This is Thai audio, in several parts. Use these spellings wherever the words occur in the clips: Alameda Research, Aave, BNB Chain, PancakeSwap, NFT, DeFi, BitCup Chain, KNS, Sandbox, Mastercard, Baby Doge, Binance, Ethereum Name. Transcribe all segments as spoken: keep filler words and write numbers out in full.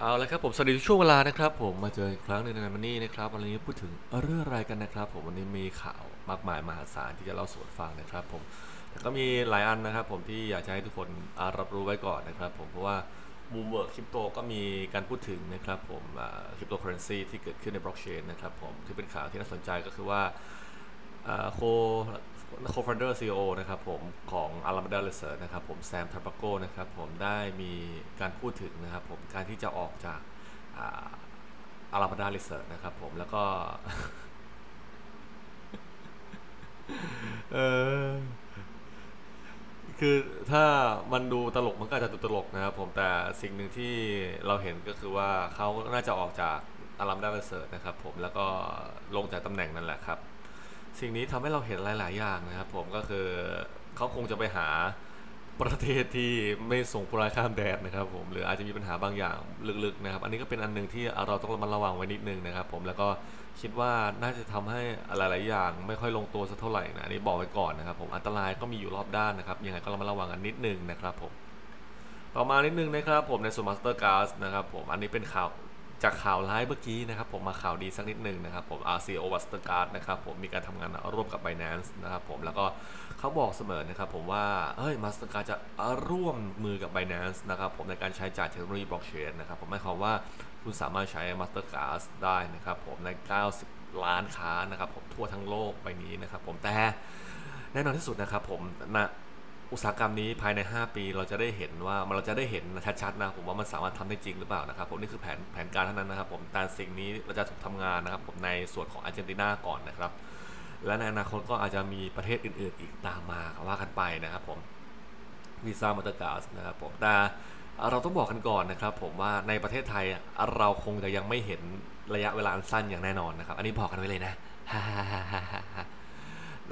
เอาละครับผมสวัสดีช่วงเวลานะครับผมมาเจออีกครั้งในงานวันนี้นะครับวันนี้พูดถึงเรื่องอะไรกันนะครับผมวันนี้มีข่าวมากมายมหาศาลที่จะเล่าสู่ฟังนะครับผมแต่ก็มีหลายอันนะครับผมที่อยากจะให้ทุกคนรับรู้ไว้ก่อนนะครับผมเพราะว่าบูมเวิร์กคริปโตก็มีการพูดถึงนะครับผมคริปโตเคอเรนซีที่เกิดขึ้นในบล็อกเชนนะครับผมที่เป็นข่าวที่น่าสนใจก็คือว่าโคโคฟาวเดอร์ ซี อี โอ นะครับผมของ Alameda Research นะครับผมแซมทาปาโก้นะครับผมได้มีการพูดถึงนะครับผมการที่จะออกจาก Alameda Research นะครับผมแล้วก็เออคือถ้ามันดูตลกมันก็อาจจะตลกนะครับผมแต่สิ่งหนึ่งที่เราเห็นก็คือว่าเขาน่าจะออกจาก Alameda Research นะครับผมแล้วก็ลงจากตำแหน่งนั่นแหละครับสิ่งนี้ทำให้เราเห็นหลายๆอย่างนะครับผมก็คือเขาคงจะไปหาประเทศที่ไม่ส่งผู้ร้ายข้ามแดนนะครับผมหรืออาจจะมีปัญหาบางอย่างลึกๆนะครับอันนี้ก็เป็นอันนึงที่เราต้องระมัดระวังไว้นิดนึงนะครับผมแล้วก็คิดว่าน่าจะทำให้หลายๆอย่างไม่ค่อยลงตัวสักเท่าไหร่นะอันนี้บอกไว้ก่อนนะครับผมอันตรายก็มีอยู่รอบด้านนะครับยังไงก็ระมัดระวังกันนิดนึงนะครับผมต่อมานิดนึงนะครับผมในส่วน Mastercard นะครับผมอันนี้เป็นข่าวจากข่าวร้ายเมื่อกี้นะครับผมมาข่าวดีสักนิดหนึ่งนะครับผม อาร์ ซี โอ Mastercard นะครับผมมีการทำงานร่วมกับ Binance นะครับผมแล้วก็เขาบอกเสมอนะครับผมว่าเฮ้ย Mastercard จะร่วมมือกับ Binance นะครับผมในการใช้จ่ายเทคโนโลยีบล็อกเชนนะครับผมหมายความว่าคุณสามารถใช้ Mastercard ได้นะครับผมในเก้าสิบล้านค้านะครับผมทั่วทั้งโลกไปนี้นะครับผมแต่แน่นอนที่สุดนะครับผมนะอุตสาหกรรมนี้ภายในห้าปีเราจะได้เห็นว่าเราจะได้เห็นชัดๆนะผมว่ามันสามารถทำได้จริงหรือเปล่านะครับผมนี่คือแผนแผนการเท่านั้นนะครับผมแต่สิ่งนี้เราจะทำงานนะครับผมในส่วนของอาร์เจนตินาก่อนนะครับและในอนาคตก็อาจจะมีประเทศอื่นๆอีกตามมาว่ากันไปนะครับผมวีซ่ามาสเตอร์การ์ดนะครับผมแต่เราต้องบอกกันก่อนนะครับผมว่าในประเทศไทยเราคงจะยังไม่เห็นระยะเวลาสั้นอย่างแน่นอนนะครับอันนี้บอกกันไว้เลยนะ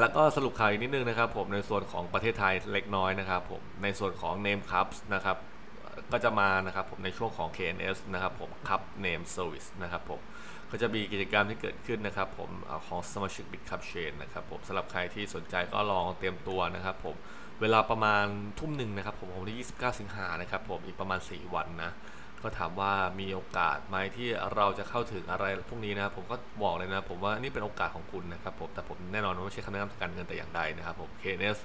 แล้วก็สรุปข่าวอีกนิดนึงนะครับผมในส่วนของประเทศไทยเล็กน้อยนะครับผมในส่วนของ Name Cups นะครับก็จะมานะครับผมในช่วงของ เค เอ็น เอส นะครับผม Cup Name Service นะครับผมก็จะมีกิจกรรมที่เกิดขึ้นนะครับผมของสมาชิก BitCup Chain นะครับผมสำหรับใครที่สนใจก็ลองเตรียมตัวนะครับผมเวลาประมาณทุ่มหนึ่งนะครับผมวันที่ยี่สิบเก้าสิงหานะครับผมอีกประมาณสี่วันนะก็ถามว่ามีโอกาสไหมที่เราจะเข้าถึงอะไรพวกนี้นะผมก็บอกเลยนะผมว่านี่เป็นโอกาสของคุณนะครับผมแต่ผมแน่นอนว่าไม่ใช่คำแนะนำทางการเงินแต่อย่างใดนะครับผม เค เอ็น เอส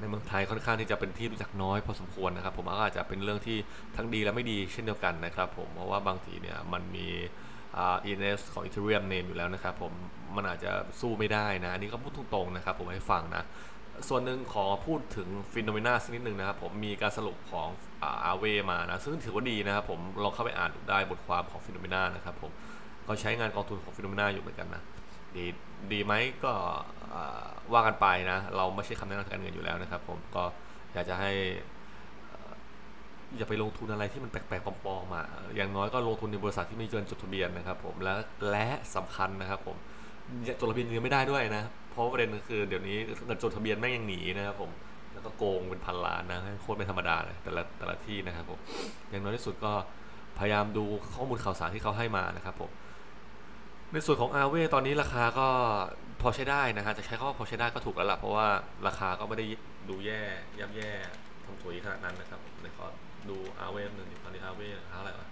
ในเมืองไทยค่อนข้างที่จะเป็นที่รู้จักน้อยพอสมควรนะครับผมอาจจะเป็นเรื่องที่ทั้งดีและไม่ดีเช่นเดียวกันนะครับผมเพราะว่าบางทีเนี่ยมันมีอ่า อี เอ็น เอส ของ Ethereum Name อยู่แล้วนะครับผมมันอาจจะสู้ไม่ได้นะอันนี้ก็พูดตรงๆนะครับผมให้ฟังนะส่วนหนึ่งขอพูดถึงฟิโนเมนาสักนิดหนึ่งนะครับผมมีการสรุปของอาร์เวมานะซึ่งถือว่าดีนะครับผมลองเข้าไปอ่านดูได้บทความของฟิโนเมนานะครับผมก็ใช้งานกองทุนของฟิโนเมนาอยู่เหมือนกันนะดีดีไหมก็ว่ากันไปนะเราไม่ใช่คำแนะนำทางการเงินอยู่แล้วนะครับผมก็อยากจะให้อย่าไปลงทุนอะไรที่มันแปลกๆปลอมๆมาอย่างน้อยก็ลงทุนในบริษัทที่ไม่จดทะเบียนนะครับผมและและสำคัญนะครับผมจดทะเบียนเงินไม่ได้ด้วยนะเพราะประเด็นก็คือเดี๋ยวนี้จดทะเบียนแม่งยังหนีนะครับผมแล้วก็โกงเป็นพันล้านนะโคตรไม่ธรรมดาเลยแต่ละแต่ละที่นะครับผมอย่างน้อยที่สุดก็พยายามดูข้อมูลข่าวสารที่เขาให้มานะครับผมในส่วนของอาร์เวตอนนี้ราคาก็พอใช้ได้นะฮะจะใช้คำว่าพอใช้ได้ก็ถูกแล้วล่ะเพราะว่าราคาก็ไม่ได้ดูแย่ย่ำแย่ทำสวยขนาดนั้นนะครับผมเลยขอดูอาร์เวหนึ่งตอนนี้อาร์เวราคาอะไรวะ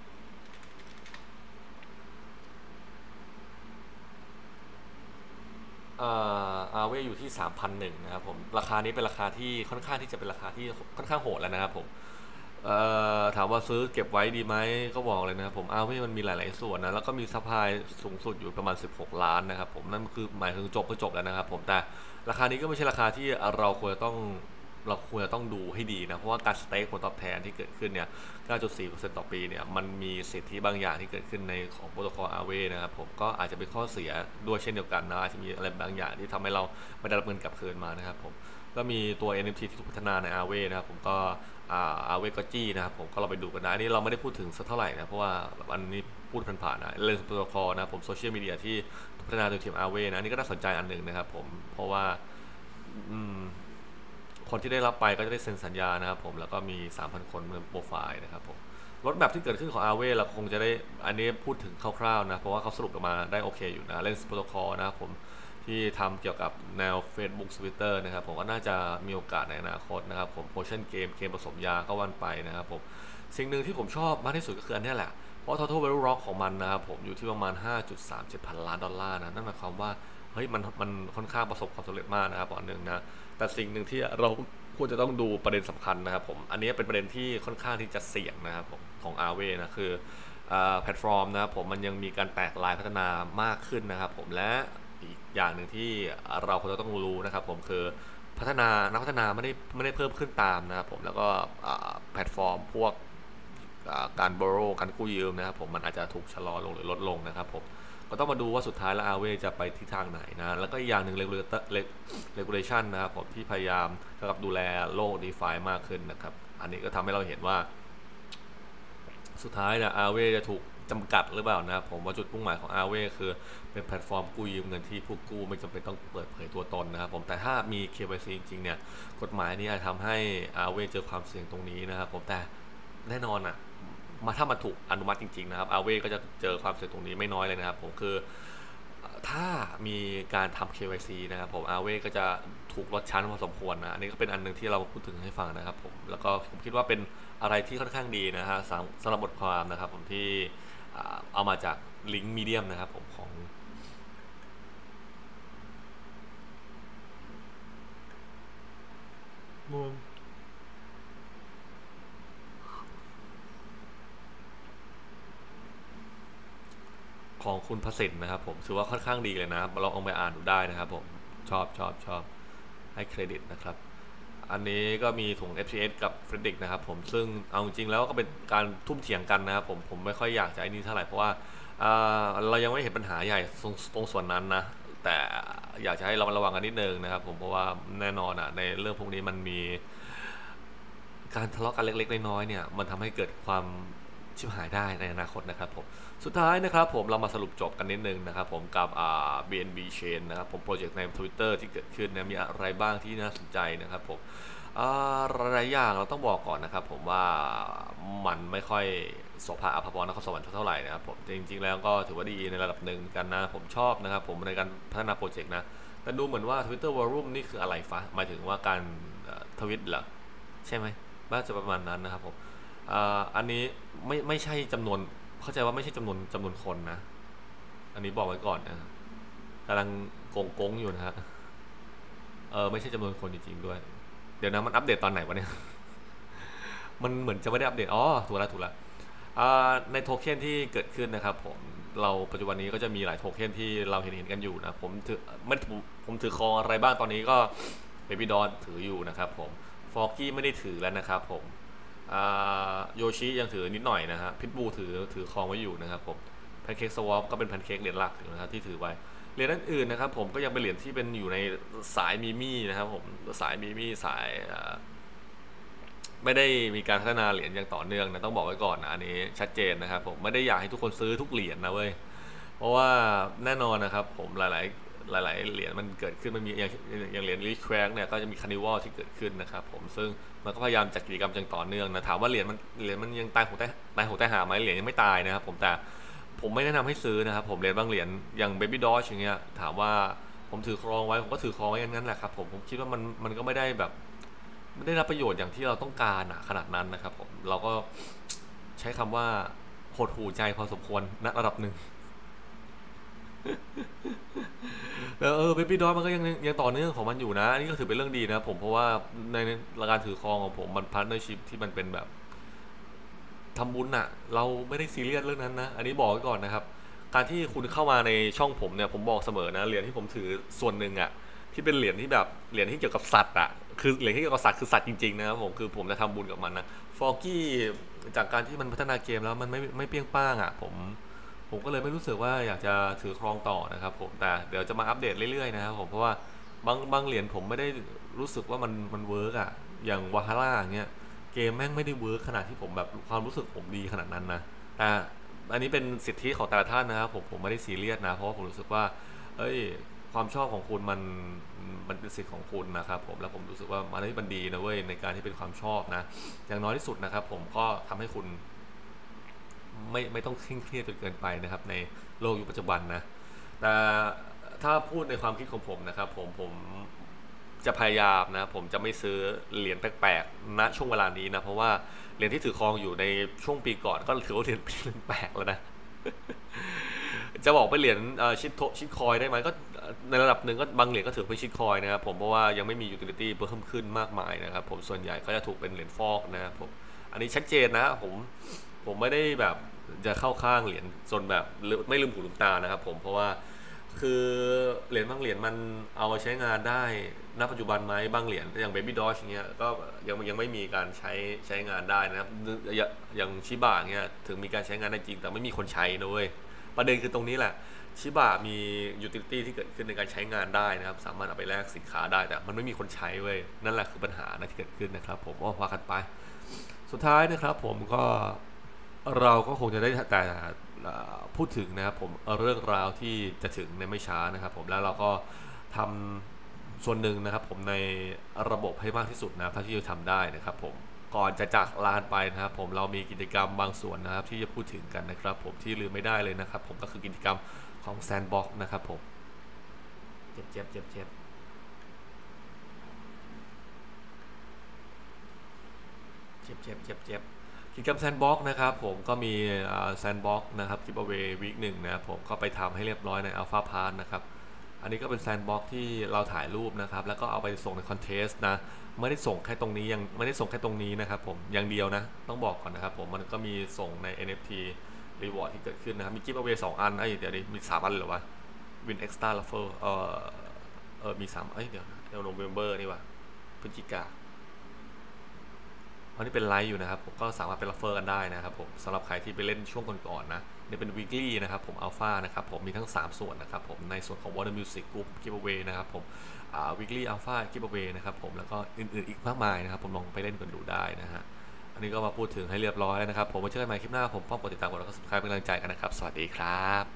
อาร์เวอยู่ที่ สามพันหนึ่ง นะครับผมราคานี้เป็นราคาที่ค่อนข้างที่จะเป็นราคาที่ค่อนข้างโหดแล้วนะครับผมถามว่าซื้อเก็บไว้ดีไหมก็บอกเลยนะครับผมอาร์เวมันมีหลายๆส่วนนะแล้วก็มีซัพพลายสูงสุดอยู่ประมาณสิบหกล้านนะครับผมนั่นคือหมายถึงจบก็จบแล้วนะครับผมแต่ราคานี้ก็ไม่ใช่ราคาที่เราควรจะต้องเราควรจะต้องดูให้ดีนะเพราะว่าการสเต็กผลตอบแทนที่เกิดขึ้นเนี่ย เก้าจุดสี่เปอร์เซ็นต์ ต่อปีเนี่ยมันมีสิทธิบางอย่างที่เกิดขึ้นในของโปรโตคอลอาร์เวนะครับผมก็อาจจะเป็นข้อเสียด้วยเช่นเดียวกันนะอาจจะมีอะไรบางอย่างที่ทำให้เราไม่ได้รับเงินกลับคืนมานะครับผมก็มีตัว เอ็น เอฟ ที ที่ถูกพัฒนาในอาร์เวนะครับผมก็อาร์เวก็จี้นะครับผมก็เราไปดูกันนะนี่เราไม่ได้พูดถึงสักเท่าไหร่นะเพราะว่าอันนี้พูดผ่านๆนะเรื่องโปรโตคอลนะผมโซเชียลมีเดียที่พัฒนาโดยทีมอาร์เวนะนี่ก็น่าสนใจอันหนึ่งนะครับผมเพราะว่าคนที่ได้รับไปก็จะได้เซ็นสัญญานะครับผมแล้วก็มี สามพัน คนเป็นโปรไฟล์นะครับผมรถแบบที่เกิดขึ้นของ อาร์ เว เราคงจะได้อันนี้พูดถึงคร่าวๆนะเพราะว่าเขาสรุปออกมาได้โอเคอยู่นะเล่นโปรโตคอลนะครับผมที่ทำเกี่ยวกับแนว Facebook Twitter นะครับผมก็น่าจะมีโอกาสในอนาคตนะครับผมโพชั่นเกมเกมผสมยาก็วันไปนะครับผมสิ่งหนึ่งที่ผมชอบมากที่สุดก็คืออันนี้แหละ เพราะ total value lock ของมันนะครับผมอยู่ที่ประมาณ ห้าจุดสามเจ็ดพันล้านดอลลาร์นะนั่นหมายความว่าเฮ้ยมันมันค่อนข้างประสบความสำเร็จมากนะครับตอนนึงนะแต่สิ่งหนึ่งที่เราควรจะต้องดูประเด็นสำคัญนะครับผมอันนี้เป็นประเด็นที่ค่อนข้างที่จะเสี่ยงนะครับผมของ อาร์ ดับเบิลยู นะคือแพลตฟอร์มนะครับผมมันยังมีการแตกลายพัฒนามากขึ้นนะครับผมและอีกอย่างหนึ่งที่เราควรจะต้องรู้นะครับผมคือพัฒนานักพัฒนาไม่ได้ไม่ได้เพิ่มขึ้นตามนะครับผมแล้วก็แพลตฟอร์มพวกการบริโภคการกู้ยืมนะครับผมมันอาจจะถูกชะลอลงหรือลดลงนะครับผมก็ต้องมาดูว่าสุดท้ายแล้ว อาร์ ดับเบิลยู จะไปทิศทางไหนนะแล้วก็อีกอย่างหนึ่ง regulation นะครับผมที่พยายามกำกับดูแลโลก DeFi มากขึ้นนะครับอันนี้ก็ทำให้เราเห็นว่าสุดท้ายนะ อาร์ ดับเบิลยู จะถูกจำกัดหรือเปล่านะผมว่าจุดมุ่งหมายของ อาร์ ดับเบิลยู คือเป็นแพลตฟอร์มกู้ยืมเงินที่ผู้กู้ไม่จำเป็นต้องเปิดเผยตัวตนนะครับผมแต่ถ้ามี เค วาย ซี จริงๆเนี่ยกฎหมายนี้อาจทำให้ อาร์ ดับเบิลยู เจอความเสี่ยงตรงนี้นะครับผมแต่แน่นอนอ่ะมาถ้ามันถูกอนุมัติจริงๆนะครับ อาร์ ดับเบิลยู ก็จะเจอความเสี่ยงตรงนี้ไม่น้อยเลยนะครับผมคือถ้ามีการทำ เค วาย ซี นะครับผม อาร์ ดับเบิลยู ก็จะถูกลดชั้นพอสมควรนะอันนี้ก็เป็นอันนึงที่เราพูดถึงให้ฟังนะครับผมแล้วก็ผมคิดว่าเป็นอะไรที่ค่อนข้างดีนะฮะสำหรับบทความนะครับผมที่เอามาจากลิงก์มีเดียมนะครับผมของมุมของคุณพสิทธิ์นะครับผมถือว่าค่อนข้างดีเลยนะลองเอาไปอ่านดูได้นะครับผมชอบชอบชอบให้เครดิตนะครับอันนี้ก็มีถุง เอฟ ซี เอส กับเฟรดดิกนะครับผมซึ่งเอาจริงแล้วก็เป็นการทุ่มเถียงกันนะครับผมผมไม่ค่อยอยากจะไอ้นี้เท่าไหร่เพราะว่าเรายังไม่เห็นปัญหาใหญ่ตรงส่วนนั้นนะแต่อยากจะให้เราระวังกันนิดนึงนะครับผมเพราะว่าแน่นอนอ่ะในเรื่องพวกนี้มันมีการทะเลาะกันเล็กๆน้อยๆเนี่ยมันทำให้เกิดความชิบหายได้ในอนาคตนะครับผมสุดท้ายนะครับผมเรามาสรุปจบกันนิดนึงนะครับผมกับ บี เอ็น บี Chain นะครับผมโปรเจกต์ใน Twitter ที่เกิดขึ้นนะมีอะไรบ้างที่น่าสนใจนะครับผมหลายอย่างเราต้องบอกก่อนนะครับผมว่ามันไม่ค่อยโสภาอภพรนครสวรรค์เท่าไหร่นะครับผมจริงๆแล้วก็ถือว่าดีในระดับหนึ่งกันนะผมชอบนะครับผมในการพัฒนาโปรเจกต์นะแต่ดูเหมือนว่า Twitter Volume นี่คืออะไรฟะหมายถึงว่าการทวิตเหรอใช่ไหมน่าจะประมาณนั้นนะครับผมอันนี้ไม่ไม่ใช่จำนวนเข้าใจว่าไม่ใช่จำนวนจำนวนคนนะอันนี้บอกไว้ก่อนนะกำลังโกงโกงอยู่นะฮะเออไม่ใช่จำนวนคนจริงๆด้วยเดี๋ยวนะมันอัปเดตตอนไหนวะเนี่ยมันเหมือนจะไม่ได้อัปเดตอ๋อถูกแล้วถูกแล้วในโทเค็นที่เกิดขึ้นนะครับผมเราปัจจุบันนี้ก็จะมีหลายโทเค็นที่เราเห็นเห็นกันอยู่นะผมถือไม่ผมถือครองอะไรบ้างตอนนี้ก็ Baby Doge ถืออยู่นะครับผมฟอร์กี้ไม่ได้ถือแล้วนะครับผมโยชิยังถือนิดหน่อยนะฮะพิทบูถือถือครองไว้อยู่นะครับผมแพนเค้กสวอปก็เป็นแพนเค้กเหรียญหลักอยู่นะครับที่ถือไว้เหรียญอื่นๆนะครับผมก็ยังเป็นเหรียญที่เป็นอยู่ในสายมีมี่นะครับผมสายมีมี่สายไม่ได้มีการพัฒนาเหรียญอย่างต่อเนื่องนะต้องบอกไว้ก่อนนะอันนี้ชัดเจนนะครับผมไม่ได้อยากให้ทุกคนซื้อทุกเหรียญนะเว้ยเพราะว่าแน่นอนนะครับผมหลายๆหลายๆเหรียญมันเกิดขึ้นมันมีอย่างอย่างเหรียญลิชแคร์เนี่ยก็จะมีคานิวัลที่เกิดขึ้นนะครับผมซึ่งมันก็พยายามจัดกิจกรรมอย่างต่อเนื่องนะถามว่าเหรียญมันเหรียญมันยังตายหงแต่ตายหงแต่หาไหมเหรียญยังไม่ตายนะครับผมแต่ผมไม่แนะนำให้ซื้อนะครับผมเหรียญบางเหรียญอย่าง Baby Doge อย่างเงี้ยถามว่าผมถือครองไว้ผมก็ถือครองไว้งั้นแหละครับผมผมคิดว่ามันมันก็ไม่ได้แบบไม่ได้รับประโยชน์อย่างที่เราต้องการอะขนาดนั้นนะครับผมเราก็ใช้คำว่าหดหู่ใจพอสมควรณระดับหนึ่งแล้วเออเบบี้ดอทมันก็ยังยังต่อเนื่องของมันอยู่นะอันนี้ก็ถือเป็นเรื่องดีนะผมเพราะว่าในการถือครองของผมมันพาร์ทเนอร์ชิพที่มันเป็นแบบทำบุญอะเราไม่ได้ซีเรียสเรื่องนั้นนะอันนี้บอกไว้ก่อนนะครับการที่คุณเข้ามาในช่องผมเนี่ยผมบอกเสมอนะเหรียญที่ผมถือส่วนหนึ่งอะที่เป็นเหรียญที่แบบเหรียญที่เกี่ยวกับสัตว์อะคือเหรียญที่เกี่ยวกับสัตว์คือสัตว์จริงๆนะครับผมคือผมจะทำบุญกับมันนะฟอร์กี้จากการที่มันพัฒนาเกมแล้วมันไม่ไม่เปี้ยงป้างอะผมผมก็เลยไม่รู้สึกว่าอยากจะถือครองต่อนะครับผมแต่เดี๋ยวจะมาอัปเดตเรื่อยๆนะครับผมเพราะว่าบางบางเหรียญผมไม่ได้รู้สึกว่ามันมันเวิร์กอะอย่างวาฮาร่าอย่างเงี้ยเกมแม่งไม่ได้เวิร์กขนาดที่ผมแบบความรู้สึกผมดีขนาดนั้นนะแต่อันนี้เป็นสิทธิของแต่ละท่านนะครับผมผมไม่ได้ซีเรียสนะเพราะว่าผมรู้สึกว่าเอ้ยความชอบของคุณมันมันเป็นสิทธิของคุณนะครับผมแล้วผมรู้สึกว่ามันนี่มันดีนะเว้ยในการที่เป็นความชอบนะอย่างน้อยที่สุดนะครับผมก็ทำให้คุณไม่ไม่ต้องเคร่งเครียดจนเกินไปนะครับในโลกยุคปัจจุบันนะแต่ถ้าพูดในความคิดของผมนะครับผมผม จะพยายามนะผมจะไม่ซื้อเหรียญแปลกๆณช่วงเวลานี้นะเพราะว่าเหรียญที่ถือครองอยู่ในช่วงปีก่อนก็ถือว่าเหรียญแปลกแล้วนะจะบอกไปเหรียญชิดโตชิดคอยได้ไหมก็ในระดับหนึ่งก็บางเหรียญก็ถือเป็นชิดคอยนะครับผมเพราะว่ายังไม่มียูทิลิตี้เพิ่มขึ้นมากมายนะครับผมส่วนใหญ่ก็จะถูกเป็นเหรียญฟอกนะครับผมอันนี้ชัดเจนนะผมผมไม่ได้แบบจะเข้าข้างเหรียญจนแบบไม่ลืมหูลืมตานะครับผมเพราะว่าคือเหรียญบางเหรียญมันเอาใช้งานได้ณปัจจุบันไหมบางเหรียญอย่าง Baby Doge เนี้ยก็ยังยังไม่มีการใช้ใช้งานได้นะครับอย่างชิบะเนี้ยถึงมีการใช้งานได้จริงแต่ไม่มีคนใช้นะเว้ยประเด็นคือตรงนี้แหละชิบะมียูทิลิตี้ที่เกิดขึ้นในการใช้งานได้นะครับสามารถเอาไปแลกสินค้าได้แต่มันไม่มีคนใช้เว้ยนั่นแหละคือปัญหานะที่เกิดขึ้นนะครับผมก็ว่ากันไปสุดท้ายนะครับผมก็เราก็คงจะได้แต่พูดถึงนะครับผมเรื่องราวที่จะถึงในไม่ช้านะครับผมแล้วเราก็ทำส่วนหนึ่งนะครับผมในระบบให้มากที่สุดนะเท่าที่จะทำได้นะครับผมก่อนจะจากลานไปนะครับผมเรามีกิจกรรมบางส่วนนะครับที่จะพูดถึงกันนะครับผมที่ลืมไม่ได้เลยนะครับผมก็คือกิจกรรมของ Sandbox นะครับผมเจ็บเจ็บเจ็บเจ็บเจ็บเจ็บเจ็บเจ็บกิจกรรม Sandbox นะครับผมก็มี Sandbox นะครับ Giveaway Week หนึ่งนะครับผมก็ไปทำให้เรียบร้อยใน Alpha Pass นะครับอันนี้ก็เป็น Sandbox ที่เราถ่ายรูปนะครับแล้วก็เอาไปส่งในคอนเทสต์นะไม่ได้ส่งแค่ตรงนี้ยังไม่ได้ส่งแค่ตรงนี้นะครับผมอย่างเดียวนะต้องบอกก่อนนะครับผมมันก็มีส่งใน เอ็น เอฟ ที Reward ที่เกิดขึ้นนะครับมี Giveaway สองอันไอ้เดี๋ยวดิมีสามอันเหรอวะ Win Extra Raffle เออเออมีสามเอ้ยเดี๋ยวเดี๋ยว November นี่วะพฤศจิกาอันนี้เป็นไลฟ์อยู่นะครับผมก็สามารถเป็นรัฟเฟอร์กันได้นะครับผมสำหรับใครที่ไปเล่นช่วงก่อนๆนะนี่เป็น weekly นะครับผม alpha นะครับผมมีทั้งสามส่วนนะครับผมในส่วนของ water music group giveaway นะครับผม weekly alpha giveaway นะครับผมแล้วก็อื่นๆอีกมากมายนะครับผมลองไปเล่นกันดูได้นะฮะอันนี้ก็มาพูดถึงให้เรียบร้อยแล้วนะครับผมไว้เจอกันใหม่คลิปหน้าผมพร้อมกดติดตามกดไลค์กด subscribe เป็นกำลังใจกันนะครับสวัสดีครับ